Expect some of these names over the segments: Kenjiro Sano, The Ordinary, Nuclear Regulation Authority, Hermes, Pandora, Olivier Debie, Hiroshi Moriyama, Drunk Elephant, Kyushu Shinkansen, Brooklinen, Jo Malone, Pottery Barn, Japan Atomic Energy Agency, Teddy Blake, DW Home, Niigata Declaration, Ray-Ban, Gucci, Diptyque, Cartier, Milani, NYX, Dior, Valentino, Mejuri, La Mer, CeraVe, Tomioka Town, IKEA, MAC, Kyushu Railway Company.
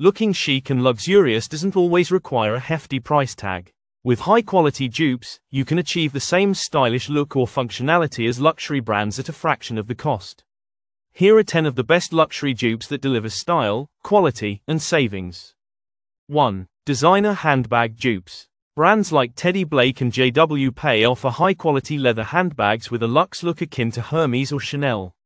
Looking chic and luxurious doesn't always require a hefty price tag. With high-quality dupes, you can achieve the same stylish look or functionality as luxury brands at a fraction of the cost. Here are 10 of the best luxury dupes that deliver style, quality, and savings. 1. Designer handbag dupes. Brands like Teddy Blake and JW Pei offer high-quality leather handbags with a luxe look akin to Hermes or Chanel.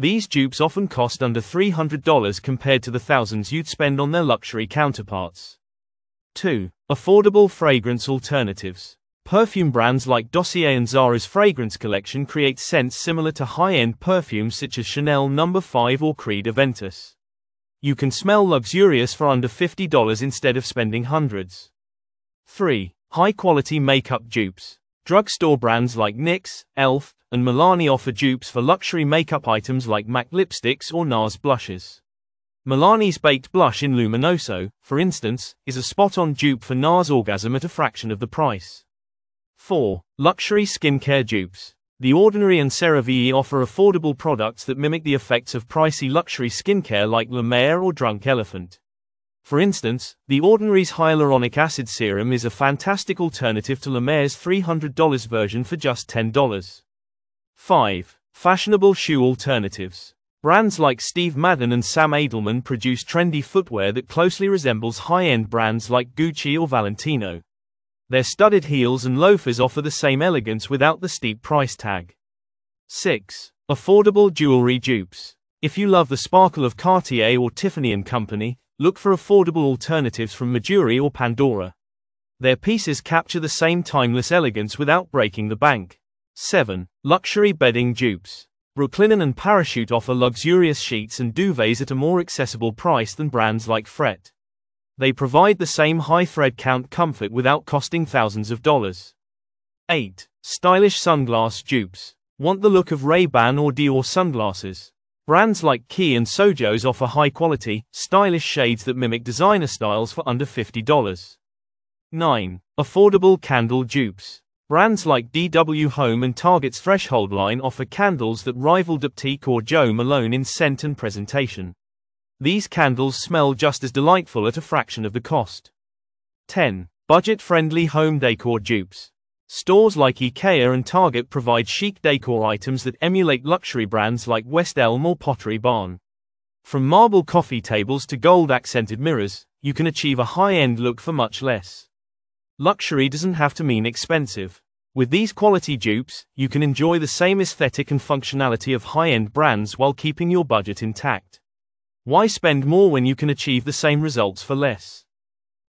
These dupes often cost under $300 compared to the thousands you'd spend on their luxury counterparts. 2. Affordable fragrance alternatives. Perfume brands like Dossier and Zara's fragrance collection create scents similar to high-end perfumes such as Chanel No. 5 or Creed Aventus. You can smell luxurious for under $50 instead of spending hundreds. 3. High-quality makeup dupes. Drugstore brands like NYX, ELF, and Milani offer dupes for luxury makeup items like MAC lipsticks or NARS blushes. Milani's baked blush in Luminoso, for instance, is a spot-on dupe for NARS Orgasm at a fraction of the price. 4. Luxury skincare dupes. The Ordinary and CeraVe offer affordable products that mimic the effects of pricey luxury skincare like La Mer or Drunk Elephant. For instance, The Ordinary's hyaluronic acid serum is a fantastic alternative to La Mer's $300 version for just $10. 5. Fashionable shoe alternatives. Brands like Steve Madden and Sam Edelman produce trendy footwear that closely resembles high-end brands like Gucci or Valentino. Their studded heels and loafers offer the same elegance without the steep price tag. 6. Affordable jewelry dupes. If you love the sparkle of Cartier or Tiffany & Company, look for affordable alternatives from Mejuri or Pandora. Their pieces capture the same timeless elegance without breaking the bank. 7. Luxury bedding dupes. Brooklinen and Parachute offer luxurious sheets and duvets at a more accessible price than brands like Frette. They provide the same high thread count comfort without costing thousands of dollars. 8. Stylish sunglass dupes. Want the look of Ray-Ban or Dior sunglasses? Brands like Key and Sojo's offer high-quality, stylish shades that mimic designer styles for under $50. 9. Affordable candle dupes. Brands like DW Home and Target's Threshold line offer candles that rival Diptyque or Jo Malone in scent and presentation. These candles smell just as delightful at a fraction of the cost. 10. Budget-friendly home decor dupes. Stores like IKEA and Target provide chic decor items that emulate luxury brands like West Elm or Pottery Barn. From marble coffee tables to gold-accented mirrors, you can achieve a high-end look for much less. Luxury doesn't have to mean expensive. With these quality dupes, you can enjoy the same aesthetic and functionality of high-end brands while keeping your budget intact. Why spend more when you can achieve the same results for less?